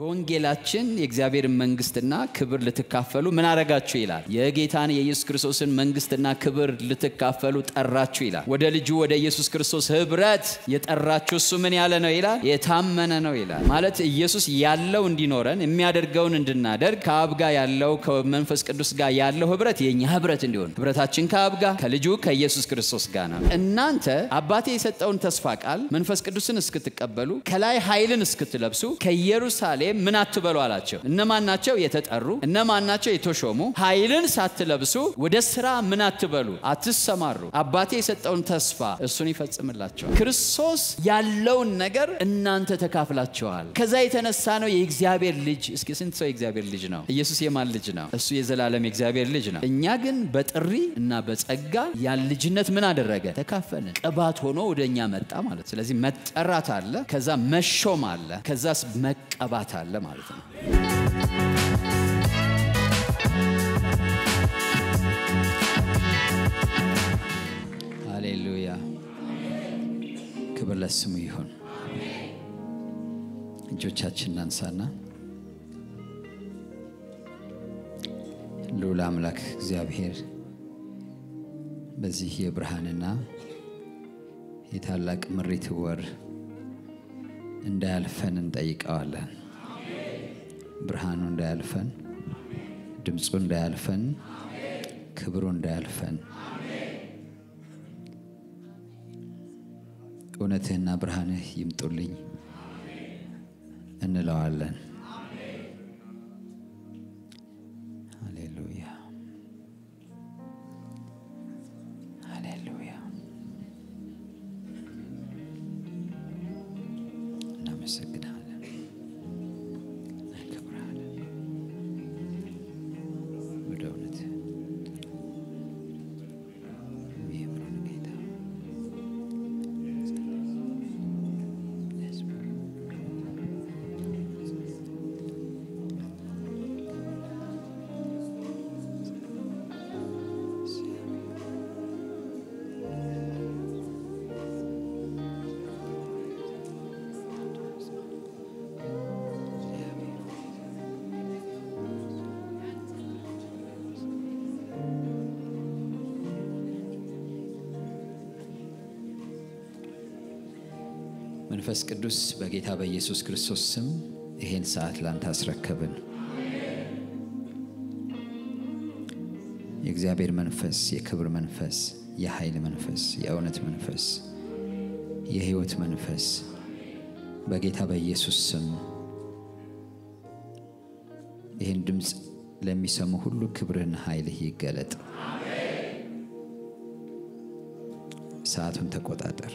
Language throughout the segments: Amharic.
በወንጌላችን የእግዚአብሔርን መንግስትና ክብር ልትካፈሉ ምን አረጋችሁ ይላል የጌታን የኢየሱስ ክርስቶስን መንግስትና ክብር ልትካፈሉ ጠራችሁ ይላል ወደ ልጁ ወደ ኢየሱስ ክርስቶስ ህብረት የጠራችሁ እሱ ምን ያለ ነው ይላል የታመነ ነው ይላል ማለት ኢየሱስ ያለው እንዲኖረን የሚያደርገውን እንድናደርግ ከአብ ጋር ያለው ከመንፈስ ቅዱስ ጋር ያለው ህብረት የኛ ህብረት እንዲሆን ህብረታችን ከአብ ጋር ከልጁ ከኢየሱስ ክርስቶስ ጋር ነው እናንተ አባቴ የሰጠውን ተስፋ ቃል መንፈስ ቅዱስን እስክትቀበሉ ከላይ ኃይልን እስክትለብሱ ከኢየሩሳሌም من أتبلوا على شو؟ إنما ناتشو يتتأرو، إنما ناتشو يتوشمو، هايلن ساتلبسو ودسرا من أتبلو، أتسمارو، أباتي ستون تصفى، السني فتسمر لا شو؟ كريسوس ياللون نجر إن أنت تكافل شوال، كزايت أنا سانو يجزابير لج، إسكيسنت سو يجزابير لجنا، يسوع يمال لجنا، السوي زلالم يجزابير لجنا، إنياجن بتري، نابت أجعل ياللجنة من هذا الرجع تكافل، أبات هونو ودنيا مت أمالت، لازم مت أرات على، كذا مشوم على، كذا مك أبات تعلم هاليلويا كبر لاسمه يهون جو تشاتشنا نسانا لولا ملك زابير بزيه برهاننا يتعلق مريت ور ندال فن دايك أعلن برهانون دالفن، دمسون دالفن، كبرون دالفن. ونتهنا برهانه يمتولين أن لا علن. هاليلويا، هاليلويا. نمسك. መንፈስ ቅዱስ በጌታ በኢየሱስ ክርስቶስ ስም ይሄን ሰዓት ላንተ አስረከብን የእግዚአብሔር መንፈስ የክብር መንፈስ የኃይል መንፈስ የእውነት መንፈስ የሕይወት መንፈስ በጌታ በኢየሱስ ስም ይሄን ድምጽ ለሚሰሙ ሁሉ ክብርን ኃይል ይገለጥ ሰዓቱን ተቆጣጣር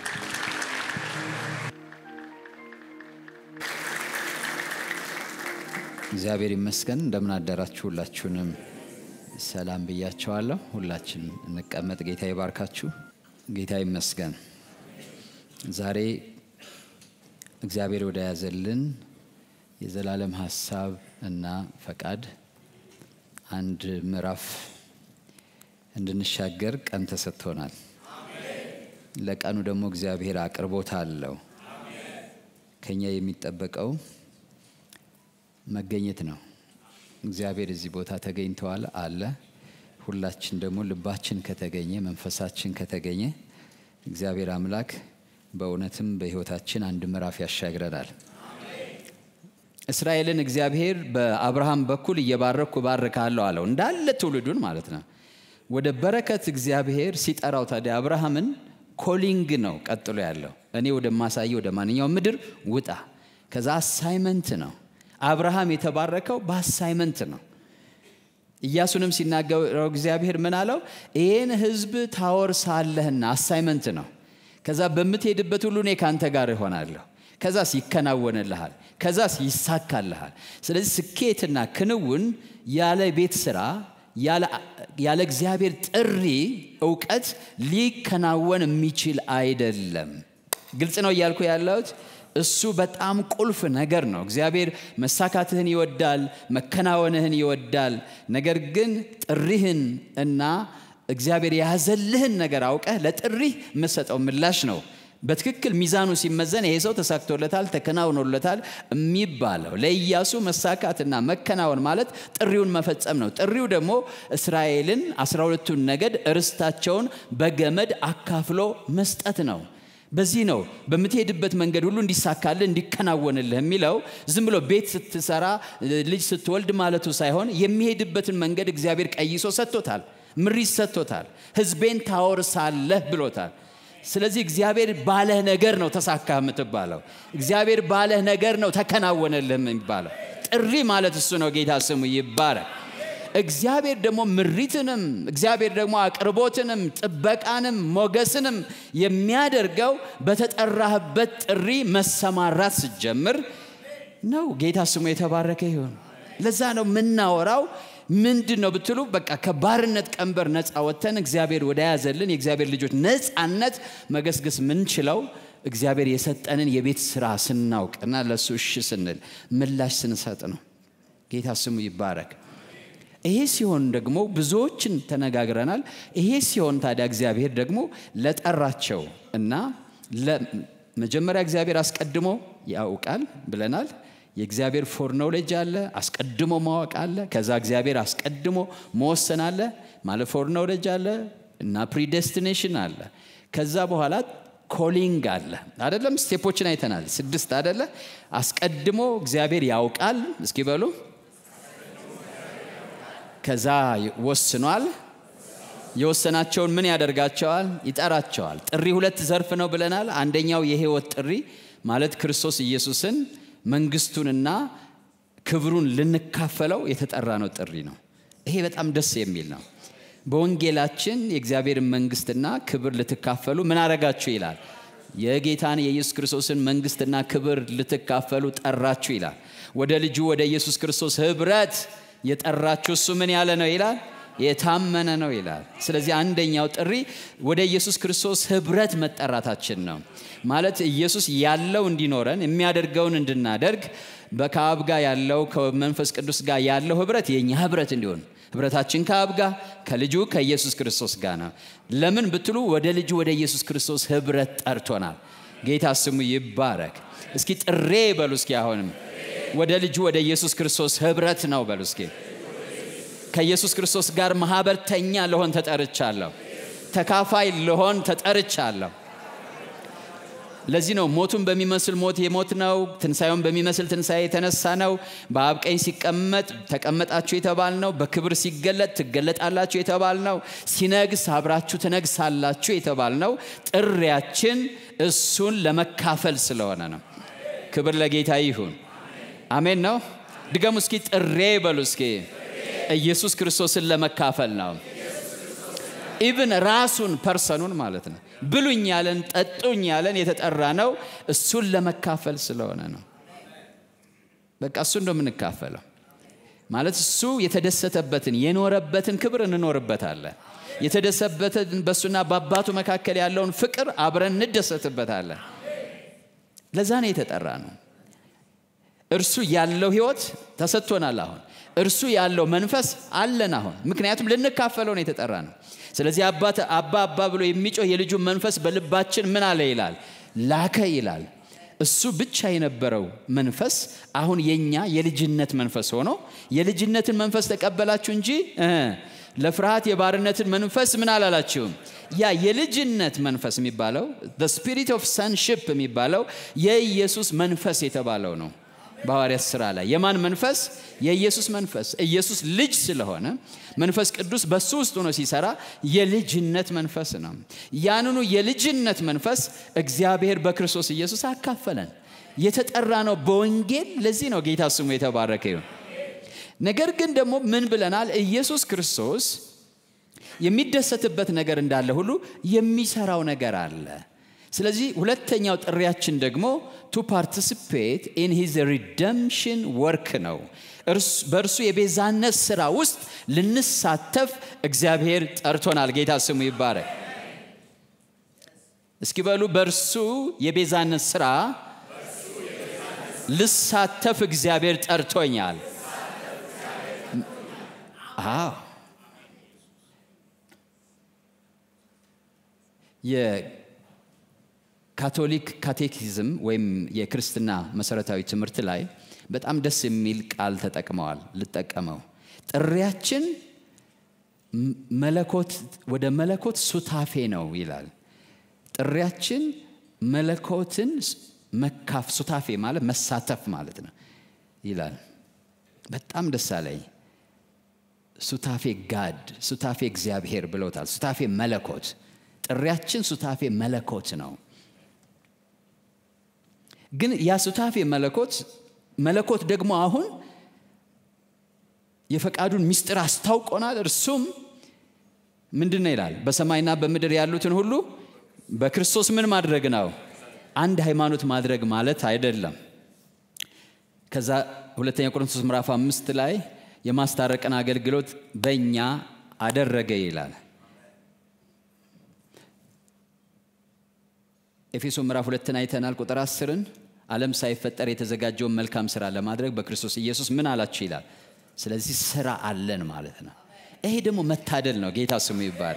እግዚአብሔር ይመስገን እንደምን አደራችሁ ሁላችሁንም ሰላም ብያችኋለሁ ሁላችንም እንቀመጥ ጌታ ይባርካችሁ ጌታ ይመስገን ዛሬ እግዚአብሔር ወደ ያዘልን የዘላለም ሐሳብ እና ፈቃድ አንድ ምዕራፍ እንድንሻገር ቀን ተሰጥቶናል ለቀኑ ደግሞ እግዚአብሔር አቅርቦታል ከኛ የሚጠበቀው መገኘት ነው እግዚአብሔር እዚህ ቦታ ተገኝቷል አለ ሁላችን ደግሞ ልባችን ከተገኘ መንፈሳችን ከተገኘ እግዚአብሔር አምላክ በእውነትም በሕይወታችን አንድ ምዕራፍ ያሻግራል እስራኤልን እግዚአብሔር በአብርሃም በኩል እየባረኩ ባርካለሁ አለው እንዳለ ትውልዱን ማለት ነው ወደ በረከት እግዚአብሔር ሲጠራው ታዲያ አብርሃምን ኮሊንግ ነው ቀጥሎ ያለው እኔ ወደ ማሳየው ወደ ማንኛውም ምድር ውጣ ከዛ አሳይመንት ነው አብርሃም የተባረከው በአሳይመንት ነው ኢያሱንም ሲናገረው እግዚአብሔር ምን አለው ይሄን ህዝብ ታወርሳለህና አሳይመንት ነው ከዛ በመትሄድበት ሁሉ እኔ ካንተ ጋር ሆናለሁ كذاس يكنون اللحال كذاس يساك اللحال سلذ سكيتنا كنون ياله بيت سرا ياله እግዚአብሔር ጥሪ ዕውቀት ሊከናወን የሚችል አይደለም ግልጽ ነው ይያልኩ ያለሁት እሱ በጣም ቁልፍ ነገር ነው እግዚአብሔር መሳካትህን ይወዳል መከናወንህን ይወዳል ነገር ግን ጥሪህን እና እግዚአብሔር ያዘልህን ነገር አውቀህ ለጥሪህ መስጠው ምላሽ ነው በትክክል ሚዛኑ ሲመዘን ይሄ ሰው ተሳክቶለታል ተከናውኖለታል የሚባለው ለኢያሱ መሳካትና መከናወን ማለት ጥሪውን መፈጸም ነው ጥሪው ደግሞ እስራኤልን 12ቱን ነገድ እርስታቸውን በገመድ አካፍሎ መስጠት ነው በዚህ ነው በመትሄድበት መንገድ ሁሉ እንዲሳካለ እንዲከናወንልህ የሚለው ዝም ብሎ ቤት ስትሰራ ልጅ ስትወልድ ማለቱ ሳይሆን የሚሄድበትን መንገድ እግዚአብሔር ቀይሶ ሰጥቶታል ምሪስ ሰጥቶታል ህዝቤን ታወርሳለህ ብሎታል ስለዚህ እግዚአብሔር ባለህ ነገር ነው ተሳካም ተባለው እግዚአብሔር ባለህ ነገር ነው ተከናወነልህም ይባላል ጥሪ ማለት እሱ ነው ጌታ ስሙ ይባረክ እግዚአብሔር ደግሞ ምሪትንም እግዚአብሔር ደግሞ አቅርቦትንም ጥበቃንም ሞገስንም የሚያደርገው በተጠራህበት ጥሪ መሰማራት ሲጀምር ነው ጌታ ስሙ የተባረከ ይሁን ለዛ ነው ምናወራው ምንድነው ብትሉ በቃ ከባርነት ቀንበር ነፃ ወተን እግዚአብሔር ወደ ያዘልን የእግዚአብሔር ልጆች ነፃነት መገስገስ ምን ይችላል እግዚአብሔር የሰጠንን የቤት ስራ ስናውቅና ለሱ እሺ ስንል ምላሽ ስንሰጥ ነው ጌታ ስሙ ይባረክ ይሄ ሲሆን ደግሞ ብዙዎችን ተነጋግረናል ይሄ ሲሆን ታዲያ እግዚአብሔር ደግሞ ለጠራቸው እና ለመጀመሪያ እግዚአብሔር አስቀድሞ ያውቃል ብለናል የእግዚአብሔር ፎር ኖሌጅ አለ አስቀድሞ ማወቅ አለ ከዛ እግዚአብሔር አስቀድሞ መወሰን አለ ማለት ፎር ኖሌጅ አለ እና ፕሪዴስቲኔሽን አለ ከዛ በኋላ ኮሊንግ አለ አይደለም ስቴፖችን አይተናል 6 አይደለ አስቀድሞ እግዚአብሔር ያውቃል እስኪ በሉ ከዛ ወስኗል የወሰናቸውን ምን ያደርጋቸዋል ይጠራቸዋል ጥሪ ሁለት ዘርፍ ነው ብለናል አንደኛው የህይወት ጥሪ ማለት ክርስቶስ ኢየሱስን መንግስቱንና ክብሩን ልንካፈለው የተጠራነው ጥሪ ነው ይሄ በጣም ደስ የሚል ነው በወንጌላችን የእግዚአብሔር መንግስትና ክብር ልትካፈሉ ምን አረጋችሁ ይላል የጌታን የኢየሱስ ክርስቶስን መንግስትና ክብር ልትካፈሉ ጠራችሁ ይላል ወደ ልጁ ወደ ኢየሱስ ክርስቶስ ህብረት የጠራችሁ እሱ ምን ያለ ነው ይላል የታመነ ነው ይላል ስለዚህ አንደኛው ጥሪ ወደ ኢየሱስ ክርስቶስ ህብረት መጠራታችን ነው ማለት ኢየሱስ ያለው እንዲኖረን የሚያደርገውን እንድናደርግ በካብ ጋር ያለው ከመንፈስ ቅዱስ ጋር ያለው ህብረት የኛ ህብረት እንዲሆን ህብረታችን ከአብ ጋር ከልጁ ከኢየሱስ ክርስቶስ ጋር ነው ለምን ብትሉ ወደ ልጁ ወደ ኢየሱስ ክርስቶስ ህብረት ጠርቶናል ጌታ ስሙ ይባረክ እስኪ ጥሬ በሉ እስኪ አሁንም ወደ ልጁ ወደ ኢየሱስ ክርስቶስ ህብረት ነው በሉ እስኪ ከኢየሱስ ክርስቶስ ጋር ማህበርተኛ ለሆን ተጠርቻለሁ ተካፋይ ለሆን ተጠርቻለሁ ለዚህ ነው ሞቱን በሚመስል ሞት የሞት ነው ትንሳኤውን በሚመስል ትንሳኤ የተነሳ ነው በአብ ቀኝ ሲቀመጥ ተቀመጣችሁ የተባል ነው በክብር ሲገለጥ ትገለጣላችሁ የተባል ነው ሲነግስ አብራችሁ ትነግሳላችሁ የተባል ነው ጥሪያችን እሱን ለመካፈል ስለሆነ ነው ክብር ለጌታ ይሁን አሜን ነው ድገሙ እስኪ ጥሬ በሉ እስኪ ኢየሱስ ክርስቶስን ለመካፈል ነው ኢቭን ራሱን ፐርሰኑን ማለት ነው ብሉኝ ያለን ጠጡኝ ያለን የተጠራ ነው እሱን ለመካፈል ስለሆነ ነው በቃ እሱ እንደምንካፈለው ማለት እሱ የተደሰተበትን የኖረበትን ክብር እንኖርበታለን የተደሰተበትን በሱና በአባቱ መካከል ያለውን ፍቅር አብረን እንደሰተበታለን ለዛ ነው የተጠራ ነው እርሱ ያለው ህይወት ተሰጥቶናል አሁን እርሱ ያለው መንፈስ አለን አሁን ምክንያቱም ልንካፈለው ነው የተጠራ ነው ስለዚህ አባታ አባ ብሎ የሚጮህ የልጁ መንፈስ በልባችን ምን አለ ይላል ላከ ይላል እሱ ብቻ የነበረው መንፈስ አሁን የኛ የልጅነት መንፈስ ሆኖ የልጅነትን መንፈስ ተቀበላችሁ እንጂ ለፍርሃት የባርነትን መንፈስ ምን አላላችሁ ያ የልጅነት መንፈስ የሚባለው the spirit of sonship የሚባለው የኢየሱስ መንፈስ የተባለው ነው ባዋሪያስ ስራ ላይ የማን መንፈስ የኢየሱስ መንፈስ ኢየሱስ ልጅ ስለሆነ መንፈስ ቅዱስ በሱ ውስጥ ሆኖ ሲሰራ የልጅነት መንፈስ ነው ያንኑ የልጅነት መንፈስ እግዚአብሔር በክርስቶስ ኢየሱስ አካፈለን የተጠራ ነው በወንጌል ለዚህ ነው ጌታ ስሙ የተባረከ ይሁን ነገር ግን ደግሞ ምን ብለናል ኢየሱስ ክርስቶስ የሚደሰትበት ነገር እንዳለ ሁሉ የሚሰራው ነገር አለ سلازي ولتنياو الرياضين دعمو to participate in his redemption work now. برسو يبيزان السرا وست للنساتف إجابير أرتون على جيت أسمو يبارك. إسكيبالو برسو يبيزان السرا للساتف إجابير أرتون يال. የካቶሊክ ካቴኪዝም ወይም የክርስትና መሰረታዊ ትምህርት ላይ በጣም ደስ የሚል ቃል ተጠቅመዋል ልጠቀመው ጥሪያችን መለኮት ወደ መለኮት ሱታፌ ነው ይላል ጥሪያችን መለኮትን መካፍ ሱታፌ ማለት መሳተፍ ማለት ነው ይላል በጣም ደስ አለኝ ሱታፌ ጋድ ሱታፌ እግዚአብሔር ብለውታል ሱታፌ መለኮት الرياضين سطافي ملكوت ناو. جن يا سطافي ملكوت دعمو أهون يفكرون مستر أستوك أنا درسوم من دنيلال بس ما يناب بمدريالو تنهولو بكريستوس من مادرج ناو. عند هيمانوت مادرج مالت هيدرلم. كذا ولا تيجيكورنسوس مرافع مستلاي يماستارك أنا قال قلود بينيا أدرجيلال. إفيسو مرافولة تنايتنا الكتراسرن علم سايفت أريت زجاج يوم ملكام سر على مدرك بكريستوس يسوع من على تشيلا سلزي سر علن مالتنا إيه دمو متعدلنا جيت أسمي بار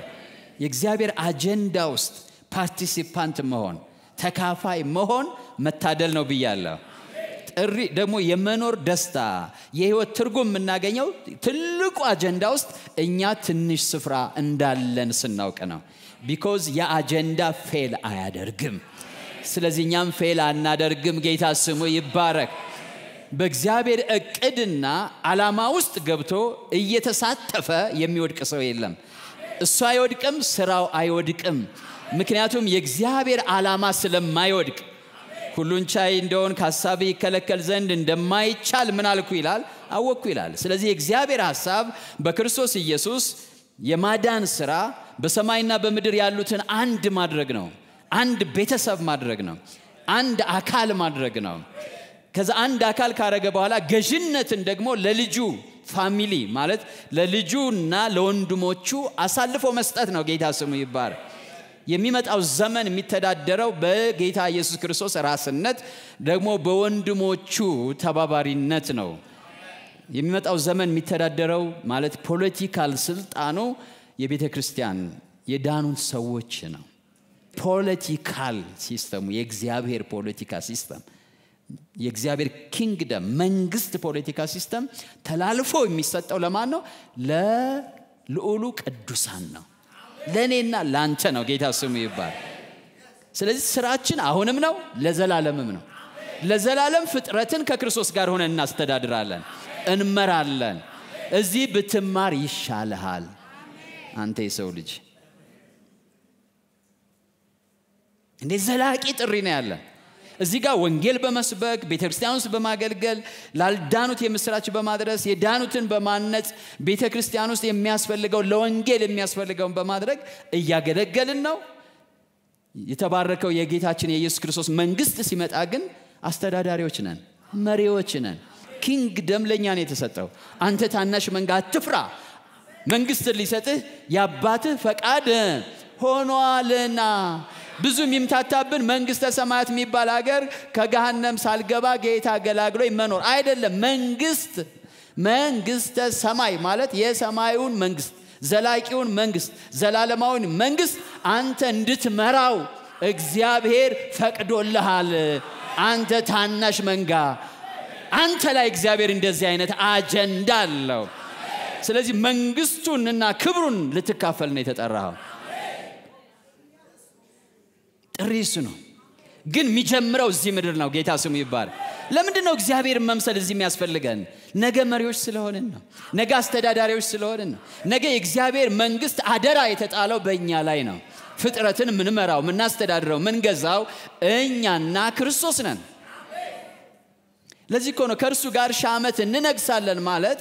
يجزابير أجندة وست participant مهون تكافئ مهون متعدلنا بيالله الري دمو يمنور دستا يهو ترجم من ناجينو تلقو أجندة وست إنيات نش سفرة إندالن سناوك أنا because your agenda fail I adargum. Selesainya fail anda adargum kita semua ibarat. Begzabir akidna alama ust gabto iya tasatfa yemiud kasailam. Sayodikam serau ayodikam. Mungkinatum yegzabir alama selam mayodik. Kulunca indon kasabi kalakal zenden demai chal menalkuilal awokuilal. Selesai yegzabir asab bakristosi Yesus yemadan serah. بسماينا بمدير يالوتن عند مادرجناو عند بيتساب مادرجناو عند أكال مادرجناو كذا عند أكال كارجع بحاله جنّة تندعمو للجو family مالت للجو نالون دموچو أسالفو مستأثناو جيتها سمو يبار يميمت أو زمن متدادرو بجيتها يسوع كريستوس راسنت دعمو بون دموچو ثباباري نتناو يميمت أو زمن متدادرو مالت political سلطانو يبيت كريستيان يدانون سوتشنا political system يجزابير political system يجزابير kingdom منجست political system تلالفوا ميسات علماءنا لا لولوك الدوساننا لنينا لانتنا وجيتها سمي بار سلسلة سرعتنا هون منو لزلالم منو لزلالم فترتن ككريستوس قار هون الناس تدادرالن انمرالن ازي بتمار يشالهال أنت يسولج. نزلاك يترين الله. زيكا وانجيل بمسبك بيتكريستيانوس بماجلجل لالدانوت يمسراتش بمادرس يدانوتن بمانت بيتكريستيانوس يمياسفلجو لونجيل يمياسفلجو بمادرك يجدجلناو يتباركوا يجيت هاتشين يسوع كريستوس منجست سمت أجن أستداريوتشنن مريوتشنن kingdom لنياني تساتو أنت تانش منجات تفرع منجست اللي ساته يا باته فكادن هونوالنا بزوم يمتابن منجست سمات مي بالاجر كجهنم سالجبا جيتا جلاجري منور عيدل منجست سماي مالت يا سمايون منجست زلايكون منجست زلالماون منجست أنت ندت مراو إجزابير فكدو الله أنت تانش منجا أنت لا إجزابير إندزينة أجندالو سلازي منجستون إننا كبرون لتكافل نيتة الرهاب. الرئيسنا، جن مجمرة وزمرنا وجيتها سمو يبار. لما دناك زهير ممسل الزمية أسفل لجن، نجا مريوش سلهوننا، نجا استداريوش سلهوننا، نجا إجزاهير منجست عدراية تتعلو بيني علينا. فترة من مراو من ناس تدارو من جزاو إني ناكرسوسنا. لازم يكونوا كرسو جار شامة ننجسال المالت.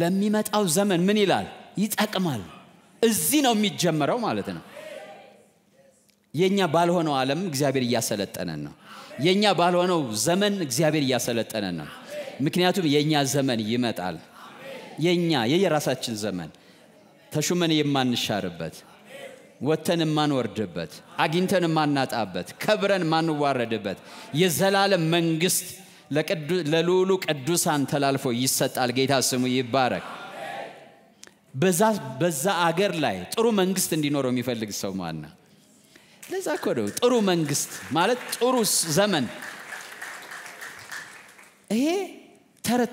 ለሚመጣው ዘመን ምን ይላል ይጣቀማል እዚህ ነው የሚጀምረው ማለት ነው የኛ ባልሆነው ዓለም እግዚአብሔር ያሰለጠነን ነው የኛ ባልሆነው ዘመን እግዚአብሔር ያሰለጠነን ነው ምክንያቱም የኛ ዘመን ይመጣል የኛ የየራሳችን ዘመን ተሹመን የማንሻርበት ወተን ማንወርድበት አግኝተን ማናጣበት ከብረን ማንዋረድበት የዘላለም መንግስት ለሉሉ ቅዱሳን ተላልፎ ይሰጣል ጌታ ስሙ ይባረክ በዛ አገር ላይ ጥሩ መንግስት እንዲኖርም ይፈልግ ሰው ማና ለዛ ኮዶ ጥሩ መንግስት ማለት ጥሩ ዘመን ይሄ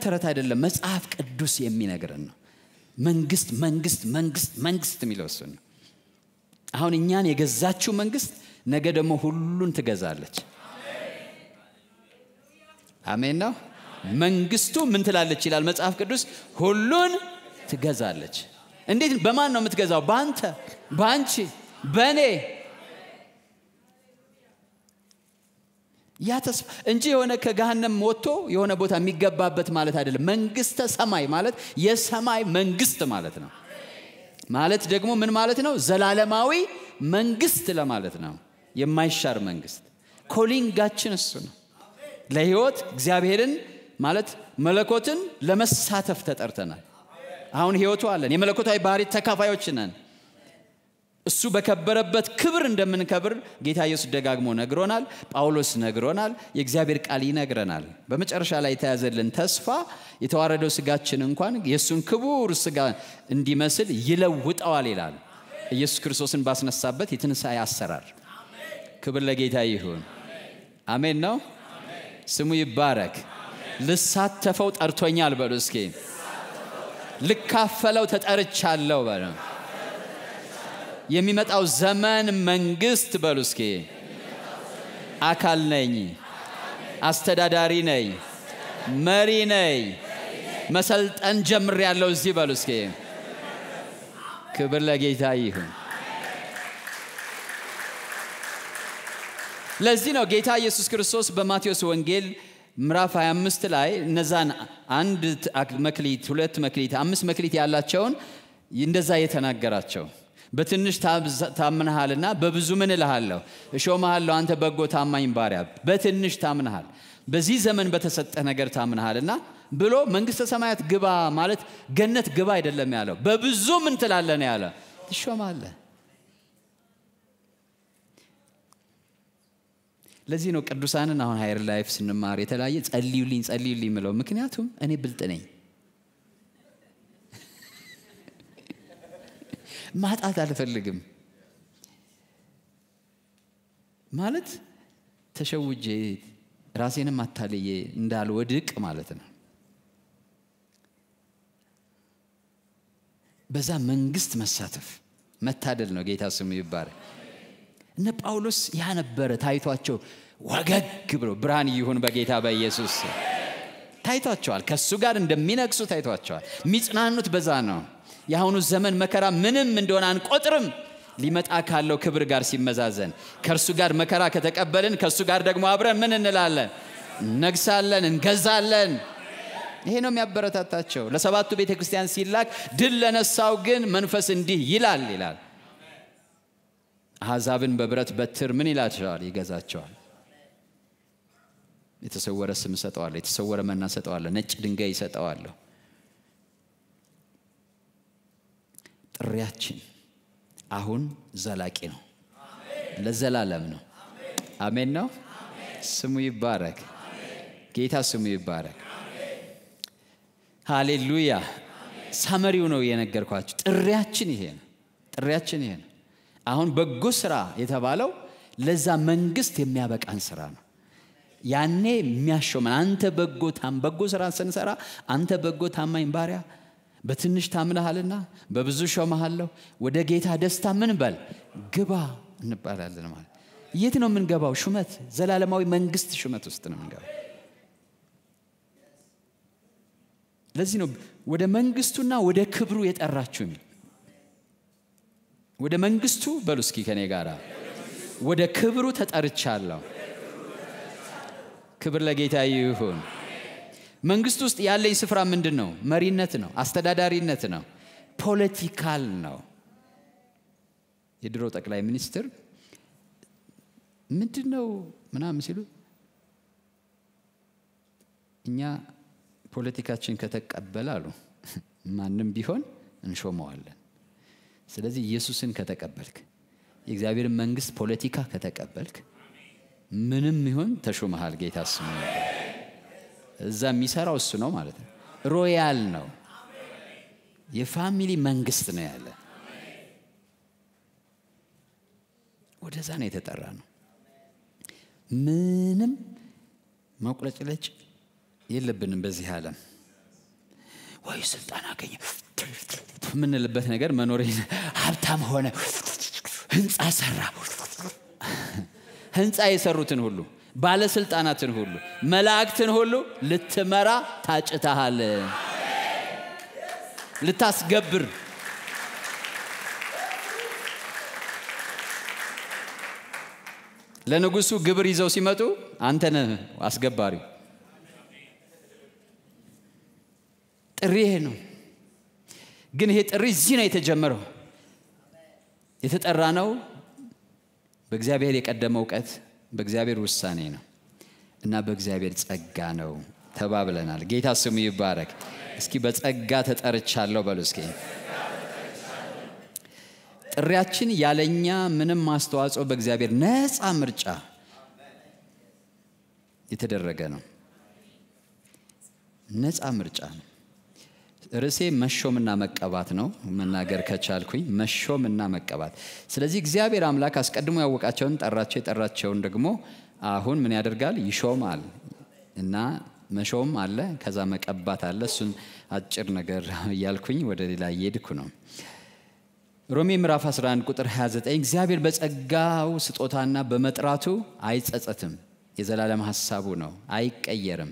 ተረት አይደለም መጽሐፍ ቅዱስ የሚነግረን ነው መንግስት መንግስት መንግስት መንግስት የሚለውስን አሁን እኛን የገዛችው መንግስት ነገ ደግሞ ሁሉን ትገዛለች አሜን ነው መንግስቱ ምን ትላለች ይላል መጽሐፍ ቅዱስ ሁሉን ትገዛለች እንዴት በማን ነው የምትገዛው ባንተ ባንቺ በኔ ያተስ እንጂ የሆነ ከገሃነም ወጥቶ የሆነ ቦታ የሚገባበት ማለት አይደለም መንግስተ ሰማይ ማለት የሰማይ መንግስት ማለት ነው ማለት ደግሞ ምን ማለት ነው ዘላለማዊ መንግስት ለማለት ነው የማይሻር መንግስት ኮሊንጋችን እሱ ነው ለህይወት እግዚአብሔርን ማለት መለኮትን ለመሳተፍ ተጠርተናል አሁን ህይወቱ አለን የመለኮታዊ ባህሪ ተካፋዮች ነን እሱ በከበረበት ክብር እንደምንከብር ጌታ ኢየሱስ ደጋግሞ ነግሮናል ጳውሎስ ነግሮናል የእግዚአብሔር ቃል ይነግረናል በመጨረሻ ላይ ተያዘልን ተስፋ የተዋረደው ስጋችን እንኳን ኢየሱስን ክቡር ስጋ እንዲመስል ይለውጣዋል ይላል ኢየሱስ ክርስቶስን ባስነሳበት የትንሳኤ አሰራር ክብር ለጌታ ይሁን አሜን ነው ስሙ ይባረክ ልሳተፈው ጠርቶኛል በሉ እስኪ ልካፈለው ተጠርቻለሁ በሉ የሚመጣው ዘመን መንግስት በሉ እስኪ አካል ነኝ አስተዳዳሪ ነኝ መሪ ነኝ መሰልጠን ጀምሬያለሁ እዚህ በሉ እስኪ ክብር ለጌታ ይሁን ለዚህ ነው ጌታ ኢየሱስ ክርስቶስ በማቴዎስ ወንጌል ምዕራፍ 25 ላይ እነዛን አንድ መክሊት ሁለት መክሊት አምስት መክሊት ያላቸውን እንደዛ የተናገራቸው በትንሽ ታምናልና በብዙ ምን እልሃለሁ እሾምሃለሁ አንተ በጎ ታማኝ ባሪያ በትንሽ ታምናል በዚህ ዘመን በተሰጠ ነገር ታምናልና ብሎ መንግስተ ሰማያት ግባ ማለት ገነት ግባ አይደለም ያለው በብዙ ምን ትላለህ ያለ እሾምሃለሁ ለዚህ ነው ቅዱሳንን አሁን ሃይር ላይፍ ስንማር የተላየ ጸልዩልኝ ምለው ምክንያቱም እኔ ብልጥ ነኝ ማጣት አልፈልግም ማለት ተሸውጄ ራሴንም አታለየ እንዳልወድቅ ማለት ነው በዛ መንግስት መሳተፍ መታደል ነው ጌታ ስሙ ይባረክ እነ ጳውሎስ ያነበረ ታይቷቸው ወገግ ብሎ ብራን ይሁን በጌታ በኢየሱስ ታይቷቸዋል ከሱ ጋር እንደሚነግሱ ታይቷቸዋል ሚጽናኑት በዛ ነው ያሁኑ ዘመን መከራ ምንም እንደሆነ አንቆጥርም ሊመጣ ካለው ክብር ጋር ሲመዛዘን ከርሱ ጋር መከራ ከተቀበልን ከሱ ጋር ደግሞ አብረን ምን እንላለን ነግሳለን እንገዛለን ይሄ ነው የሚያበረታታቸው ለሰባቱ ቤተክርስቲያን ሲላክ ድል ለነሳው ግን መንፈስ እንዲህ ይላል አሕዛብን በብረት በትር ምን ይላቸዋል ይገዛቸዋል የተሰወረ ስም ሰጠዋል የተሰወረ መና ሰጠዋል ነጭ ድንጋይ ሰጠዋል ጥሪያችን አሁን ዘላቂ ነው ለዘላለም ነው አሜን ነው ስሙ ይባረክ ጌታ ስሙ ይባረክ ሃሌሉያ ሳመሪው ነው የነገርኳችሁ ጥሪያችን ይሄ ነው አሁን በጎ ስራ የተባለው ለዛ መንግስት የሚያበቃን ስራ ነው ያኔ የሚያሾመን አንተ በጎ ታማኝ ባሪያ በትንሽ ታምናልና በብዙ ሾመሃለው ወደ ጌታ ደስታ ምን በል ግባ እንባላለን ማለት የት ነው የምንገባው ሹመት ዘላለማዊ መንግስት ሹመት ውስጥ ነው የምንገባው ለዚህ ነው ወደ መንግስቱና ወደ ክብሩ የጠራችሁ ወደ መንግስቱ በሉስኪ ከኔ ጋራ ወደ ክብሩ ተጠርቻለሁ ክብር ለጌታ ይሁን መንግስቱ ውስጥ ያለኝ ስፍራ ምንድነው መሪነት ነው አስተዳዳሪነት ነው ፖለቲካል ነው የድሮ ጠቅላይ ሚኒስትር ምንድነው ምናምን ሲሉ እኛ ፖለቲካችን ከተቀበላሉ ማንንም ቢሆን እንሾመዋለን ስለዚህ ኢየሱስን ከተቀበልክ የእግዚአብሔር መንግስት ፖለቲካ ከተቀበልክ ምንም ይሁን ተሾመሃል ጌታ ስሙ እዛ ሚሰራው እሱ ነው ማለት ነው ሮያል ነው የፋሚሊ መንግስት ነው ያለ ወደዛ ነው የተጠራ ነው ምንም ማቁለጭለጭ የለብንም በዚህ ዓለም ወይ ስልጣን አገኘ ምን ልበት ነገር መኖር ሀብታም ሆነ ህንጻ ሰራ ህንጻ የሰሩትን ሁሉ ባለ ስልጣናትን ሁሉ መላእክትን ሁሉ ልትመራ ታጭታሃል ልታስገብር ለንጉሱ ግብር ይዘው ሲመጡ አንተ ነህ አስገባሪው ጥሪህ ነው ግን ይሄ ጥሪ እዚህ ነው የተጀመረው የተጠራ ነው በእግዚአብሔር የቀደመው ዕውቀት በእግዚአብሔር ውሳኔ ነው እና በእግዚአብሔር ጸጋ ነው ተባብለናል ጌታ ስሙ ይባረክ እስኪ በጸጋ ተጠርቻለሁ በሉ እስኪ ጥሪያችን ያለኛ ምንም ማስተዋጽኦ በእግዚአብሔር ነፃ ምርጫ የተደረገ ነው ነፃ ምርጫ ነው ርሴ መሾምና መቀባት ነው መናገር ከቻልኩኝ መሾምና መቀባት ስለዚህ እግዚአብሔር አምላክ አስቀድሞ ያወቃቸውን ጠራቸው የጠራቸውን ደግሞ አሁን ምን ያደርጋል ይሾማል እና መሾም አለ ከዛ መቀባት አለ እሱን አጭር ነገር ያልኩኝ ወደ ሌላ ይድኩ ነው ሮሜ ምዕራፍ 11 ቁጥር 29 እግዚአብሔር በጸጋው ስጦታና በመጥራቱ አይጸጸትም የዘላለም ሐሳቡ ነው አይቀየርም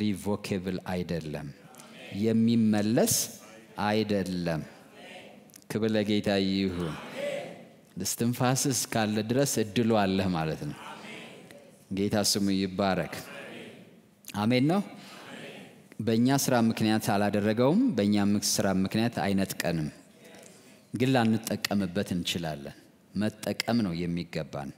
revocable አይደለም የሚመለስ አይደለም ክብር ለጌታ ይሁን እስትንፋስስ ካለ ድረስ እድሉ አለ ማለት ነው ጌታ ስሙ ይባረክ አሜን ነው በእኛ ስራ ምክንያት አላደረገውም በእኛ ስራ ምክንያት አይነጥቀንም ግን ላንጠቀምበት እንችላለን መጠቀም ነው የሚገባን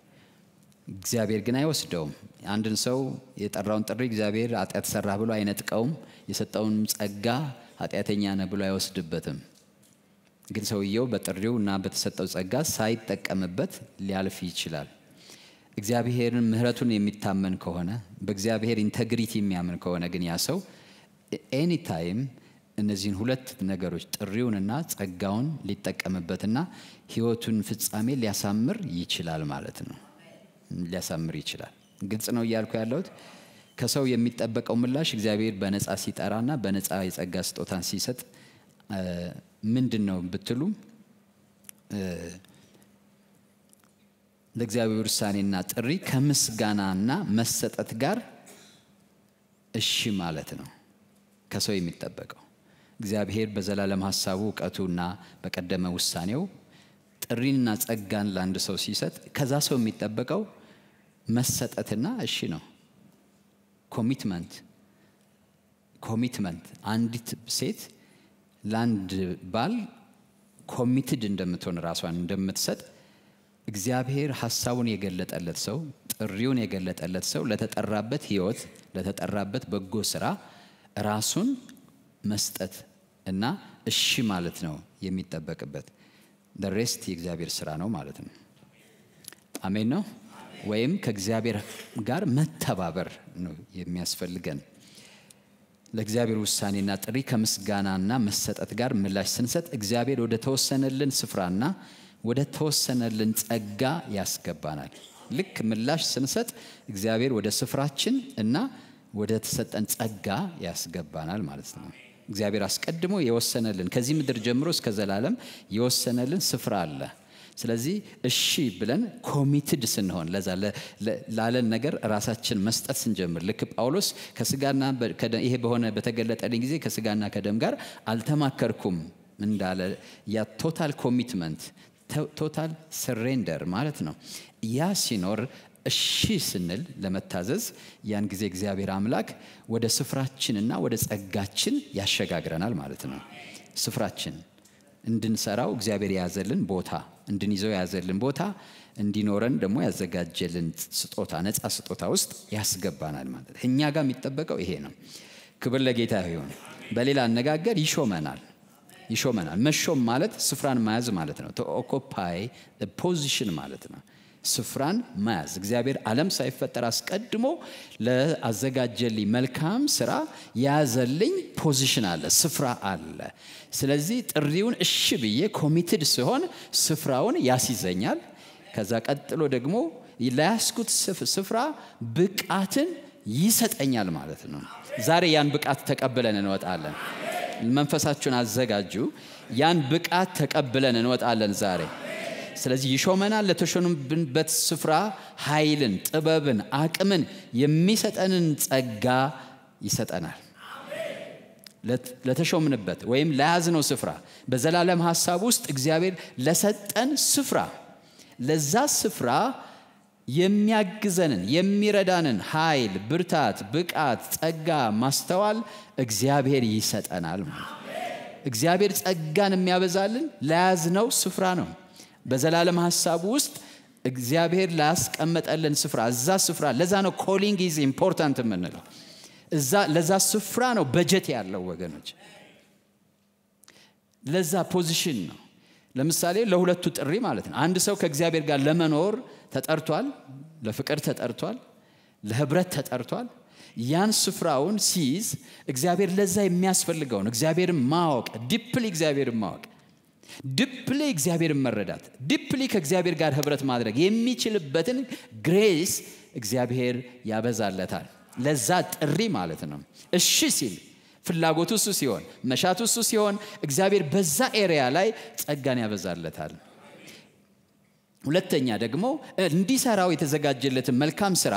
እግዚአብሔር ግን አይወስደውም አንድን ሰው የጠራውን ጥሪ እግዚአብሔር አጥያት ሰራ ብሎ አይነጥቀውም የሰጣውን ጸጋ አጥያተኛ ነው ብሎ አይወስድበትም ግን ሰውየው በጥሪውና በተሰጠው ጸጋ ሳይጠቀምበት ሊያልፍ ይችላል እግዚአብሔርን ምህረቱን የሚታመን ከሆነ በእግዚአብሔር ኢንተግሪቲ የሚያምን ከሆነ ግን ያ ሰው ኤኒ ታይም እነዚህን ሁለት ነገሮች ጥሪውንና ጸጋውን ሊጠቀምበትና ህይወቱን ፍጻሜ ሊያሳምር ይችላል ማለት ነው ሊያሳምር ይችላል ግልጽ ነው ያልኩ ያለሁት ከሰው የሚጠበቀው ምላሽ እግዚአብሔር በነጻ ሲጠራና በነጻ የጸጋ ስጦታን ሲሰጥ ምንድነው ብትሉ ለእግዚአብሔር ውሳኔና ጥሪ ከምስጋናና መሰጠት ጋር እሺ ማለት ነው ከሰው የሚጠበቀው እግዚአብሔር በዘላለም ሐሳቡ ዕውቀቱና በቀደመ ውሳኔው ጥሪና ጸጋን ለአንድ ሰው ሲሰጥ ከዛ ሰው የሚጠበቀው መሰጠትና እሺ ነው ኮሚትመንት አንዲት ሴት ላንድ ባል ኮሚትድ እንደምትሆን ራስዋን እንደምትሰጥ እግዚአብሔር ሐሳቡን የገለጠለት ሰው ጥሪውን የገለጠለት ሰው ለተጠራበት ህይወት ለተጠራበት በጎ ስራ ራሱን መስጠት እና እሺ ማለት ነው የሚጠበቅበት the rest የእግዚአብሔር ስራ ነው ማለት ነው አሜን ነው ወይም ከእግዚአብሔር ጋር መተባበር ነው የሚያስፈልገን ለእግዚአብሔር ውሳኔና ጥሪ ከምስጋናና መሰጠት ጋር ምላሽ ስንሰጥ እግዚአብሔር ወደ ተወሰነልን ስፍራና ወደ ተወሰነልን ጸጋ ያስገባናል ልክ ምላሽ ስንሰጥ እግዚአብሔር ወደ ስፍራችን እና ወደ ተሰጠን ጸጋ ያስገባናል ማለት ነው እግዚአብሔር አስቀድሞ የወሰነልን ከዚህ ምድር ጀምሮ እስከ ዘላለም የወሰነልን ስፍራ አለ ስለዚህ እሺ ብለን ኮሚትድ ስንሆን ለዛ ላለን ነገር ራሳችን መስጠት ስንጀምር ልክ ጳውሎስ ከስጋና ይሄ በሆነ በተገለጠልን ጊዜ ከስጋና ከደም ጋር አልተማከርኩም እንዳለ ያ ቶታል ኮሚትመንት ቶታል ሰሬንደር ማለት ነው ያ ሲኖር እሺ ስንል ለመታዘዝ ያን ጊዜ እግዚአብሔር አምላክ ወደ ስፍራችንና ወደ ጸጋችን ያሸጋግረናል ማለት ነው ስፍራችን እንድንሰራው እግዚአብሔር ያዘልን ቦታ እንድንይዘው ያዘልን ቦታ እንዲኖረን ደግሞ ያዘጋጀልን ስጦታ ነጻ ስጦታ ውስጥ ያስገባናል ማለት ነው እኛ ጋር የሚጠበቀው ይሄ ነው ክብር ለጌታ ይሁን በሌላ አነጋገር ይሾመናል መሾም ማለት ስፍራን ማያዝ ማለት ነው to occupy the position ማለት ነው ስፍራን ማያዝ እግዚአብሔር ዓለም ሳይፈጠር አስቀድሞ ለአዘጋጀልኝ መልካም ስራ ያዘልኝ ፖዚሽን አለ ስፍራ አለ ስለዚህ ጥሪውን እሺ ብዬ ኮሚትድ ሲሆን ስፍራውን ያስይዘኛል ከዛ ቀጥሎ ደግሞ ለያስኩት ስፍራ ብቃትን ይሰጠኛል ማለት ነው ዛሬ ያን ብቃት ተቀበለን እንወጣለን መንፈሳችሁን አዘጋጁ ያን ብቃት ተቀበለን እንወጣለን ዛሬ ስለዚህ ይሾመናል ለተሾምንበት ስፍራ ኃይልን ጥበብን አቅምን የሚሰጠንን ጸጋ ይሰጠናል ለተሾምንበት ወይም ለያዝነው ስፍራ በዘላለም ሐሳብ ውስጥ እግዚአብሔር ለሰጠን ስፍራ ለዛ ስፍራ የሚያግዘንን የሚረዳንን ኃይል ብርታት ብቃት ጸጋ ማስተዋል እግዚአብሔር ይሰጠናል ማለት እግዚአብሔር ጸጋን የሚያበዛልን ለያዝነው ስፍራ ነው በዘላለም ሐሳብ ውስጥ እግዚአብሔር ላስቀመጠልን ስፍራ እዛ ስፍራ ለዛ ነው calling is important የምንለው እዛ ለዛ ስፍራ ነው በጀት ያለው ወገኖች ለዛ ፖዚሽን ነው ለምሳሌ ለሁለቱ ጥሪ ማለት ነው አንድ ሰው ከእግዚአብሔር ጋር ለመኖር ተጠርቷል ለፍቅር ተጠርቷል ለህብረት ተጠርቷል ያን ስፍራውን ሲይዝ እግዚአብሔር ለዛ የሚያስፈልገው ነው እግዚአብሔር ማወቅ ዲፕሊ እግዚአብሔር ማወቅ ዲፕሊ እግዚአብሔር መረዳት ዲፕሊ ከእግዚአብሔር ጋር ህብረት ማድረግ የሚችልበትን ግሬስ እግዚአብሔር ያበዛለታል ለዛ ጥሪ ማለት ነው እሺ ሲል ፍላጎቱ እሱ ሲሆን መሻቱ እሱ ሲሆን እግዚአብሔር በዛ ኤሪያ ላይ ጸጋን ያበዛለታል ሁለተኛ ደግሞ እንዲሰራው የተዘጋጀለትን መልካም ስራ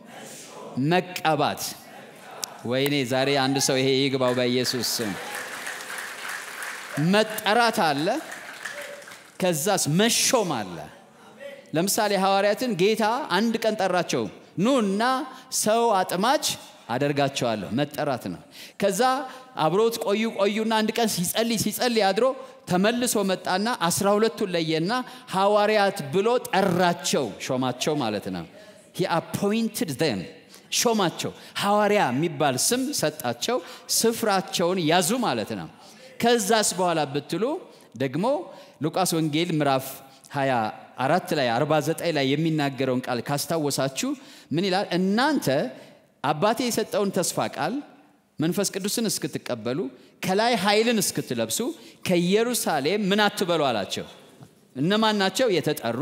መቀባት ወይኔ ዛሬ አንድ ሰው ይሄ ይግባው በኢየሱስ ስም መጠራት አለ ከዛስ መሾም አለ ለምሳሌ ሐዋርያትን ጌታ አንድ ቀን ጠራቸው ኑና ሰው አጥማች አደርጋቸዋለሁ መጠራት ነው ከዛ አብሮት ቆዩና አንድ ቀን ሲጸልይ አድሮ ተመልሶ መጣና 12 ለየና ሐዋርያት ብሎ ጠራቸው ሾማቸው ማለት ነው he appointed them ሾማቸው ሐዋርያ የሚባል ስም ሰጣቸው ስፍራቸውን ያዙ ማለት ነው ከዛስ በኋላ ብትሉ ደግሞ ሉቃስ ወንጌል ምዕራፍ 24 ላይ 49 ላይ የሚናገረውን ቃል ካስታወሳችሁ ምን ይላል እናንተ አባቴ የሰጠውን ተስፋ ቃል መንፈስ ቅዱስን እስክትቀበሉ ከላይ ኃይልን እስክትለብሱ ከኢየሩሳሌም ምን አትበሉ አላቸው እነማን ናቸው የተጠሩ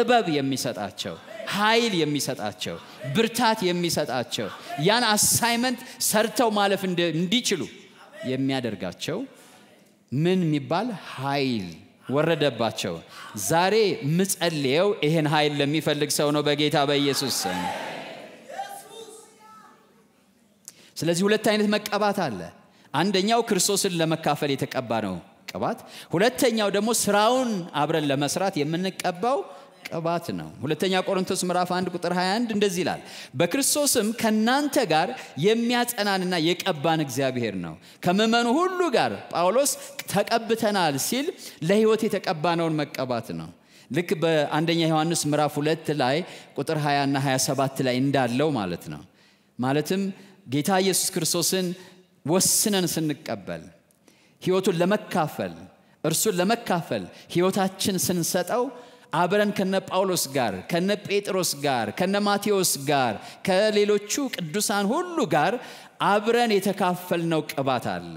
أباب يميسات أتشو هايل يميسات أتشو برتات يميسات أتشو يان assignment سرتو ماله في نديشلو يميادرك أتشو من مبال هايل ورد باتشو زاري مسأليو إهن هايل لمي فلك سونو بقيت أبا يسوس سلازي ولا تاني مكابات الله عندنا وكرسوس اللي مكافل يتكابانو كابات ولا تاني ودمو سراون عبر اللي مسرات يمنك أباو كاباتنا ولا تاني وكورنتوس مراف عند كتر هاي عند الدزيلال بكرسوسم كنان تجار يميات أنانا يكابانك زابيرنا كممنو هلو جار باولوس تكابتنا السيل لهيوتي تكابانو مكاباتنا لك عندنا يوانس مراف ولا تلاي كتر هاي عنا هاي سبات تلاي إندار لو مالتنا مالتهم جيتا يسوع كرسوسن وسنن سنقبل هيوتو لمكافل ارسل لمكافل هيوتاችን سنሰጠው አብረን ከነ ጳውሎስ ጋር ከነ ጴጥሮስ ጋር ከነ ማቴዎስ ጋር ከሌሎቹ ቅዱሳን ሁሉ ጋር አብረን የተካፈልነው ቅባት አለ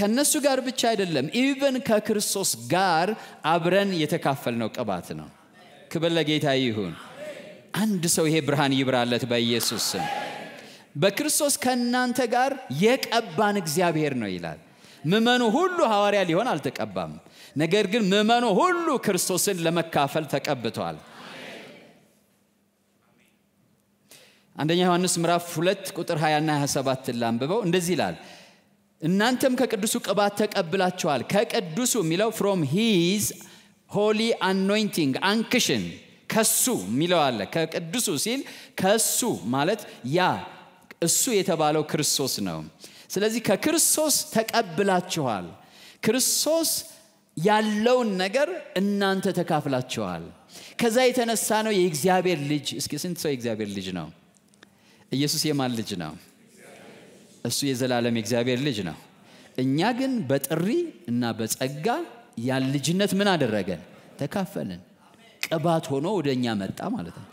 ከነሱ ጋር ብቻ አይደለም ኢቭን ከክርስቶስ ጋር አብረን የተካፈልነው ቅባት ነው ክብር ለጌታ ይሁን አንድ ሰው ይሄ ብርሃን ይብራለት በኢየሱስ ስም በክርስቶስ ከናንተ ጋር የቀባን እግዚአብሔር ነው ይላል መመኑ ሁሉ ሐዋርያ ሊሆን አልተቀባም ነገር ግን መመኑ ሁሉ ክርስቶስን ለመካፈል ተቀብቷል አንደኛ ዮሐንስ ምዕራፍ 2 ቁጥር 20 እና 27 ላንብበው እንደዚህ ይላል እናንተም ከቅዱሱ ቅባት ተቀብላችኋል ከቅዱሱ ሚለው from his holy anointing unction ከሱ ሚለው አለ ከቅዱሱ ሲል ከሱ ማለት ያ እሱ የተባለው ክርስቶስ ነው ስለዚህ ከክርስቶስ ተቀብላችኋል ክርስቶስ ያለው ነገር እናንተ ተካፍላችኋል ከዛ የተነሳ ነው የእግዚአብሔር ልጅ እስኪ ስንት ሰው የእግዚአብሔር ልጅ ነው ኢየሱስ የማን ልጅ ነው እሱ የዘላለም የእግዚአብሔር ልጅ ነው እኛ ግን በጥሪ እና በጸጋ ያን ልጅነት ምን አደረገን ተካፈልን ቅባት ሆኖ ወደኛ መጣ ማለት ነው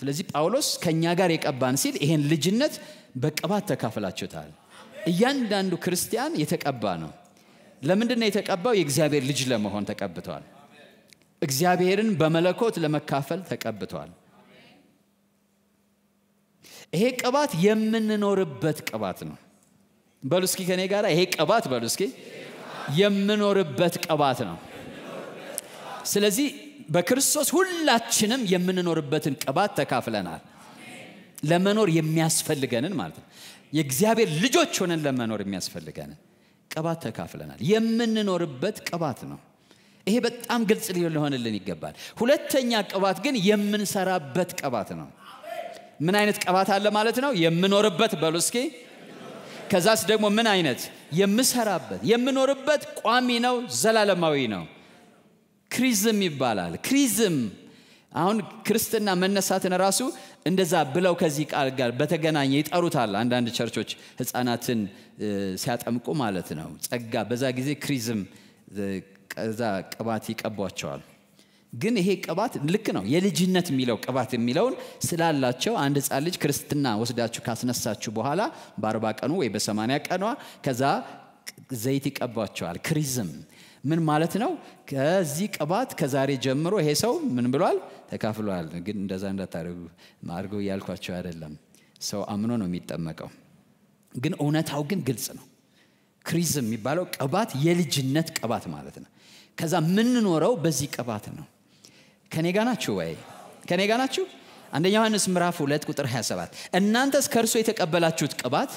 ስለዚህ ጳውሎስ ከኛ ጋር የቀባን ሲል ይሄን ልጅነት በቅባት ተካፍላችሁታል እያንዳንዱ ክርስቲያን የተቀባ ነው ለምንድነው የተቀባው የእግዚአብሔር ልጅ ለመሆን ተቀብቷል እግዚአብሔርን በመለኮት ለመካፈል ተቀብቷል ይሄ ቅባት የምንኖርበት ቅባት ነው በሉስኪ ከኔ ጋር ይሄ ቅባት በሉስኪ የምንኖርበት ቅባት ነው ስለዚህ በክርስቶስ ሁላችንም የምንኖርበትን ቅባት ተካፍለናል ለመኖር የሚያስፈልገንን ማለት ነው የእግዚአብሔር ልጆች ሆነን ለመኖር የሚያስፈልገንን ቅባት ተካፍለናል የምንኖርበት ቅባት ነው ይሄ በጣም ግልጽ ሊሆንልን ይገባል ሁለተኛ ቅባት ግን የምንሰራበት ቅባት ነው ምን አይነት ቅባት አለ ማለት ነው የምንኖርበት በሉስኪ ከዛስ ደግሞ ምን አይነት የምሰራበት የምንኖርበት ቋሚ ነው ዘላለማዊ ነው ክሪዝም ይባላል ክሪዝም አሁን ክርስትና መነሳትን ራሱ እንደዛ ብለው ከዚህ ቃል ጋር በተገናኘ ይጠሩታል አንዳንድ ቸርቾች ህፃናትን ሲያጠምቁ ማለት ነው ጸጋ በዛ ጊዜ ክሪዝም ከዛ ቅባት ይቀቧቸዋል ግን ይሄ ቅባት ልክ ነው የልጅነት የሚለው ቅባት የሚለውን ስላላቸው አንድ ህፃን ልጅ ክርስትና ወስዳችሁ ካስነሳችሁ በኋላ በ40 ቀኑ ወይ በ80 ቀኗ ከዛ ዘይት ይቀቧቸዋል ክሪዝም ምን ማለት ነው ከዚህ ቅባት ከዛሬ ጀምሮ ይሄ ሰው ምን ብሏል ተካፍሏል ግን እንደዛ እንዳታረጉ ማርገው ያልኳቸው አይደለም ሰው አምኖ ነው የሚጠመቀው ግን ኡነታው ግን ግልጽ ነው ክሪዝም የሚባለው ቅባት የልጅነት ቅባት ማለት ነው ከዛ ምን ኖረው በዚህ ቅባት ነው ከኔ ጋር ናችሁ ወይ ከኔ ጋር ናችሁ አንደኛ ዮሐንስ ምዕራፍ 2 ቁጥር 27 እናንተስ ከርሱ የተቀበላችሁት ቅባት